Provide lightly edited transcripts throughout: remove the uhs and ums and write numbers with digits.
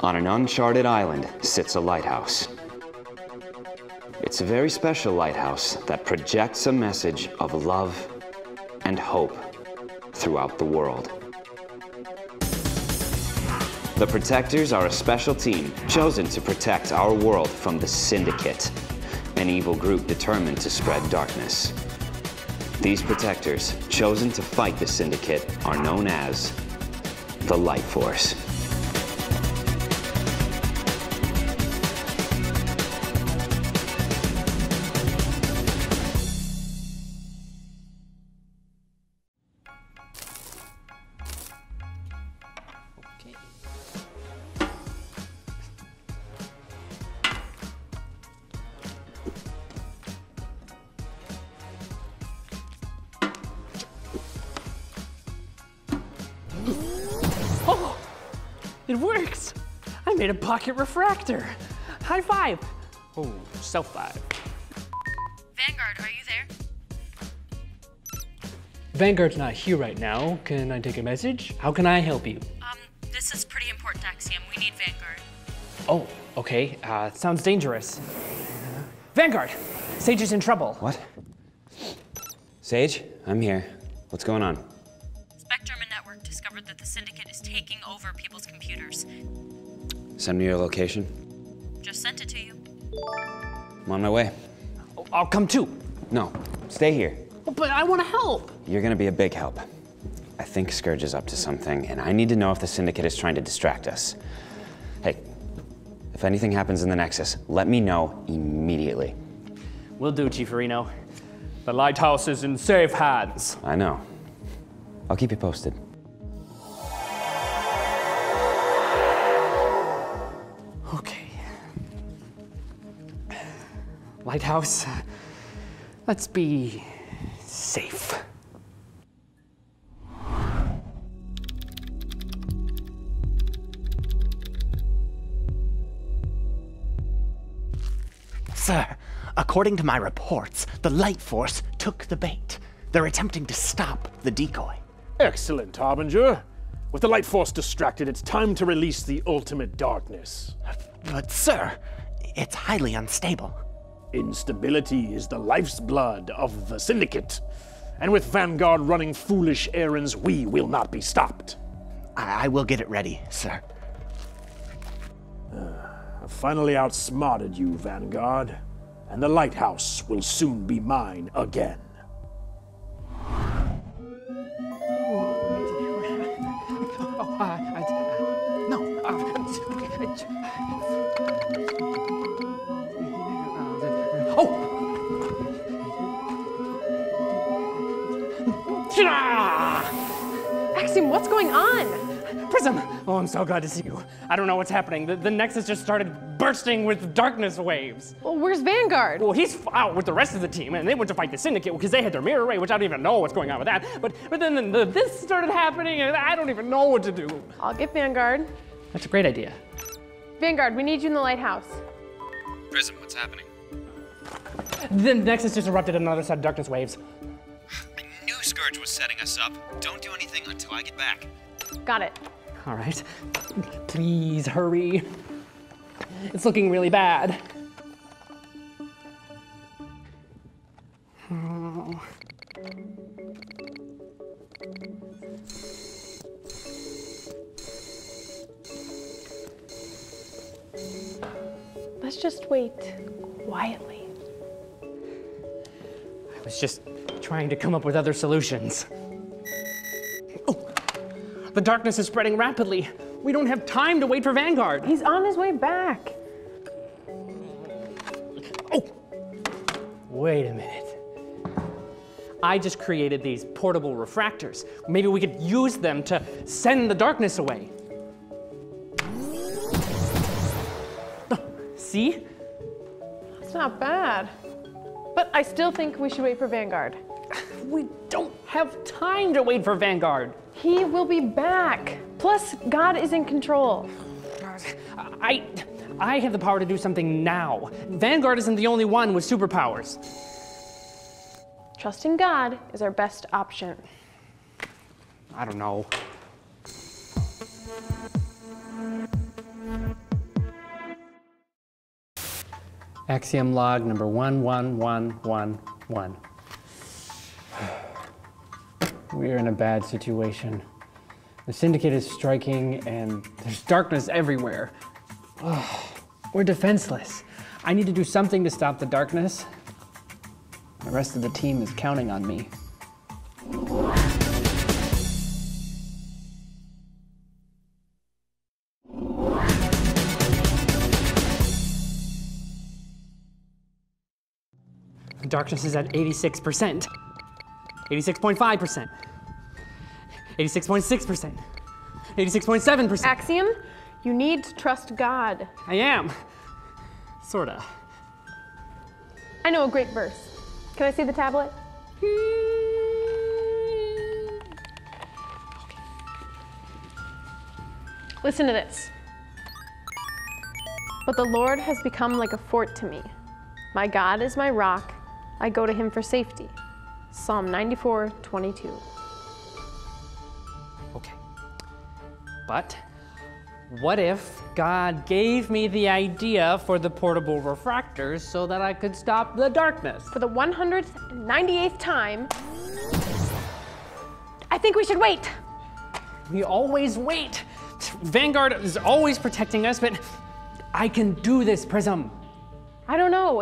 On an uncharted island sits a lighthouse. It's a very special lighthouse that projects a message of love and hope throughout the world. The Protectors are a special team chosen to protect our world from the Syndicate, an evil group determined to spread darkness. These Protectors, chosen to fight the Syndicate, are known as The Light Force. Okay. It works! I made a pocket refractor! High five! Oh, self five. Vanguard, are you there? Vanguard's not here right now. Can I take a message? How can I help you? This is pretty important, Axiom. We need Vanguard. Oh, okay. Sounds dangerous. Vanguard! Sage is in trouble. What? Sage, I'm here. What's going on? Spectrum and Network discovered that the Syndicate is taking over people's computers. Send me your location. Just sent it to you. I'm on my way. I'll come too. No, stay here. But I want to help. You're going to be a big help. I think Scourge is up to something, and I need to know if the Syndicate is trying to distract us. Hey, if anything happens in the Nexus, let me know immediately. Will do, Chief Arino. The lighthouse is in safe hands. I know. I'll keep you posted. Okay. Lighthouse, let's be safe. Sir, according to my reports, the Light Force took the bait. They're attempting to stop the decoy. Excellent, Harbinger. With the Light Force distracted, it's time to release the ultimate darkness. But sir, it's highly unstable. Instability is the life's blood of the Syndicate. And with Vanguard running foolish errands, we will not be stopped. I will get it ready, sir. I finally outsmarted you, Vanguard. And the lighthouse will soon be mine again. Axiom, what's going on? Prism! Oh, I'm so glad to see you. I don't know what's happening. The Nexus just started bursting with darkness waves. Well, where's Vanguard? Well, he's out with the rest of the team, and they went to fight the Syndicate because they had their mirror ray, which I don't even know what's going on with that. But then this started happening, and I don't even know what to do. I'll get Vanguard. That's a great idea. Vanguard, we need you in the lighthouse. Prism, what's happening? The Nexus just erupted another set of darkness waves. I knew Scourge was setting us up. Don't do anything until I get back. Got it. All right. Please hurry. It's looking really bad. Oh. Let's just wait quietly. I was just trying to come up with other solutions. Oh, the darkness is spreading rapidly. We don't have time to wait for Vanguard. He's on his way back. Oh, wait a minute. I just created these portable refractors. Maybe we could use them to send the darkness away. See? That's not bad. But I still think we should wait for Vanguard. We don't have time to wait for Vanguard. He will be back. Plus, God is in control. I have the power to do something now. Vanguard isn't the only one with superpowers. Trusting God is our best option. I don't know. Axiom log number 11111. We are in a bad situation. The Syndicate is striking and there's darkness everywhere. Oh, we're defenseless. I need to do something to stop the darkness. The rest of the team is counting on me. Darkness is at 86%, 86.5%, 86.6%, 86.7%. Axiom, you need to trust God. I am. Sorta. I know a great verse. Can I see the tablet? Listen to this. But the Lord has become like a fort to me. My God is my rock. I go to him for safety. Psalm 94:22. Okay, but what if God gave me the idea for the portable refractors so that I could stop the darkness? For the 198th time, I think we should wait. We always wait. Vanguard is always protecting us, but I can do this, Prism. I don't know,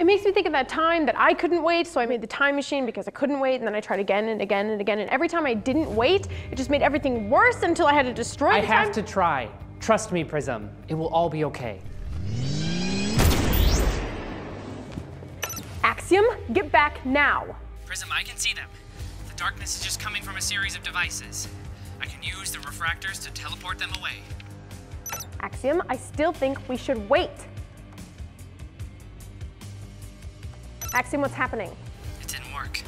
it makes me think of that time that I couldn't wait, so I made the time machine because I couldn't wait, and then I tried again and again and again, and every time I didn't wait, it just made everything worse until I had to destroy the time. I have to try. Trust me, Prism. It will all be okay. Axiom, get back now. Prism, I can see them. The darkness is just coming from a series of devices. I can use the refractors to teleport them away. Axiom, I still think we should wait. Axiom, what's happening? It didn't work.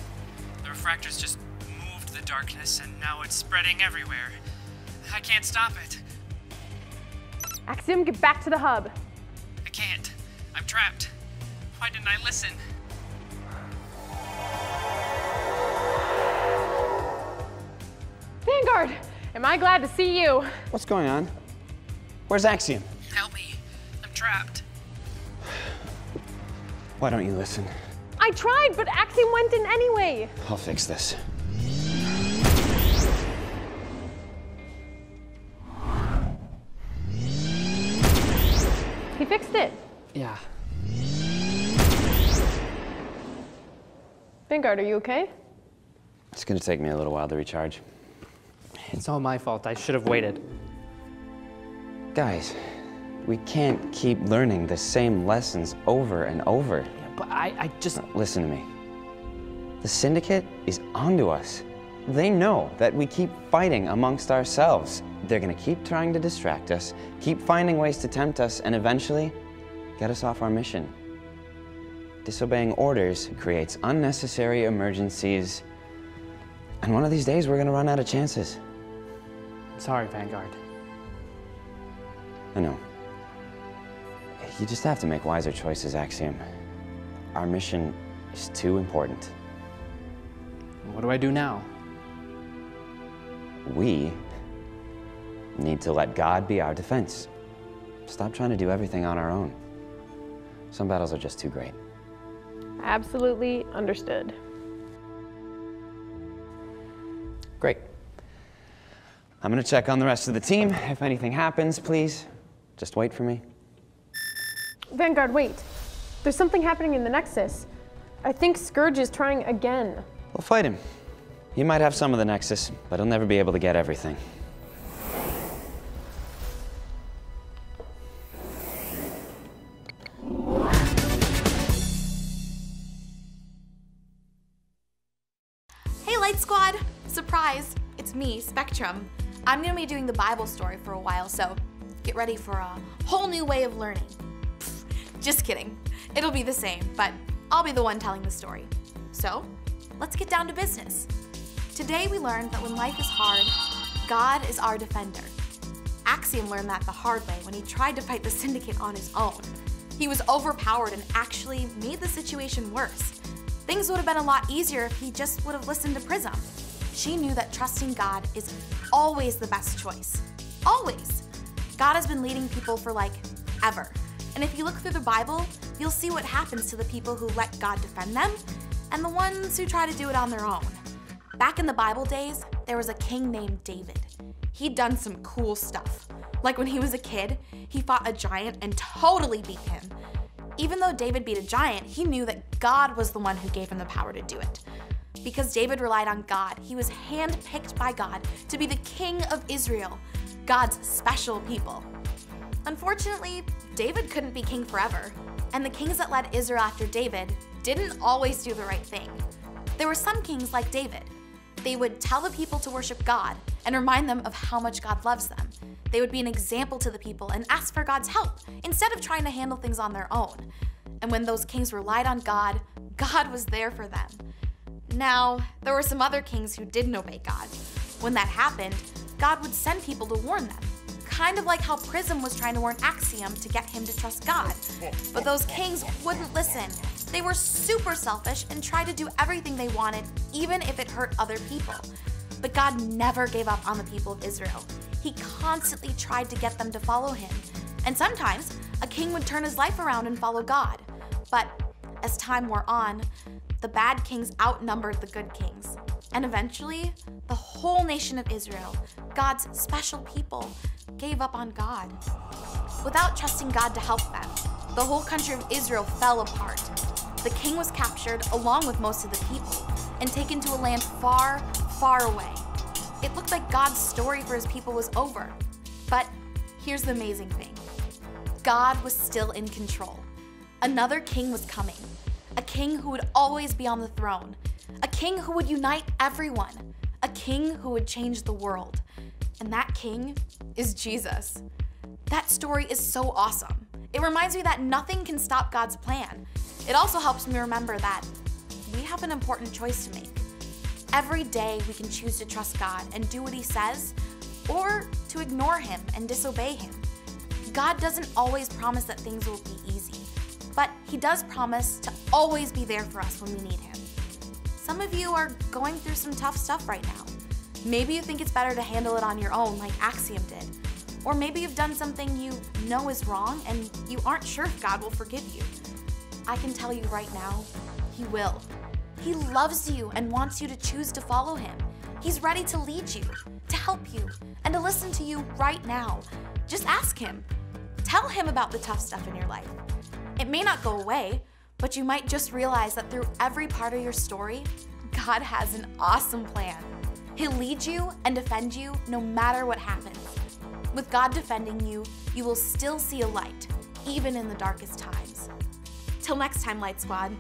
The refractors just moved the darkness and now it's spreading everywhere. I can't stop it. Axiom, get back to the hub. I can't. I'm trapped. Why didn't I listen? Vanguard, am I glad to see you? What's going on? Where's Axiom? Help me. I'm trapped. Why don't you listen? I tried, but Axiom went in anyway. I'll fix this. He fixed it. Yeah. Vanguard, are you okay? It's gonna take me a little while to recharge. It's all my fault. I should have waited. Guys, we can't keep learning the same lessons over and over. But I just... Listen to me. The Syndicate is onto us. They know that we keep fighting amongst ourselves. They're gonna keep trying to distract us, keep finding ways to tempt us, and eventually get us off our mission. Disobeying orders creates unnecessary emergencies, and one of these days we're gonna run out of chances. Sorry, Vanguard. I know. You just have to make wiser choices, Axiom. Our mission is too important. What do I do now? We need to let God be our defense. Stop trying to do everything on our own. Some battles are just too great. Absolutely understood. Great. I'm gonna check on the rest of the team. If anything happens, please, just wait for me. Vanguard, wait. There's something happening in the Nexus. I think Scourge is trying again. We'll fight him. He might have some of the Nexus, but he'll never be able to get everything. Hey, Light Squad. Surprise, it's me, Spectrum. I'm gonna be doing the Bible story for a while, so get ready for a whole new way of learning. Just kidding. It'll be the same, but I'll be the one telling the story. So, let's get down to business. Today we learned that when life is hard, God is our defender. Axiom learned that the hard way when he tried to fight the Syndicate on his own. He was overpowered and actually made the situation worse. Things would have been a lot easier if he just would have listened to Prism. she knew that trusting God is always the best choice. Always. God has been leading people for like ever. And if you look through the Bible, you'll see what happens to the people who let God defend them and the ones who try to do it on their own. Back in the Bible days, there was a king named David. He'd done some cool stuff. Like when he was a kid, he fought a giant and totally beat him. Even though David beat a giant, he knew that God was the one who gave him the power to do it. Because David relied on God, he was handpicked by God to be the king of Israel, God's special people. Unfortunately, David couldn't be king forever, and the kings that led Israel after David didn't always do the right thing. There were some kings like David. They would tell the people to worship God and remind them of how much God loves them. They would be an example to the people and ask for God's help instead of trying to handle things on their own. And when those kings relied on God, God was there for them. Now, there were some other kings who didn't obey God. When that happened, God would send people to warn them, kind of like how Prism was trying to warn Axiom to get him to trust God. But those kings wouldn't listen. They were super selfish and tried to do everything they wanted, even if it hurt other people. But God never gave up on the people of Israel. He constantly tried to get them to follow him. And sometimes, a king would turn his life around and follow God. But as time wore on, the bad kings outnumbered the good kings. And eventually, the whole nation of Israel, God's special people, gave up on God. Without trusting God to help them, the whole country of Israel fell apart. The king was captured along with most of the people and taken to a land far, far away. It looked like God's story for his people was over. But here's the amazing thing. God was still in control. Another king was coming. A king who would always be on the throne. A king who would unite everyone. A king who would change the world. And that king is Jesus. That story is so awesome. It reminds me that nothing can stop God's plan. It also helps me remember that we have an important choice to make. Every day we can choose to trust God and do what he says, or to ignore him and disobey him. God doesn't always promise that things will be easy, but he does promise to always be there for us when we need him. Some of you are going through some tough stuff right now. Maybe you think it's better to handle it on your own like Axiom did. Or maybe you've done something you know is wrong and you aren't sure if God will forgive you. I can tell you right now, he will. He loves you and wants you to choose to follow him. He's ready to lead you, to help you, and to listen to you right now. Just ask him. Tell him about the tough stuff in your life. It may not go away, but you might just realize that through every part of your story, God has an awesome plan. He'll lead you and defend you no matter what happens. With God defending you, you will still see a light, even in the darkest times. Till next time, Light Squad.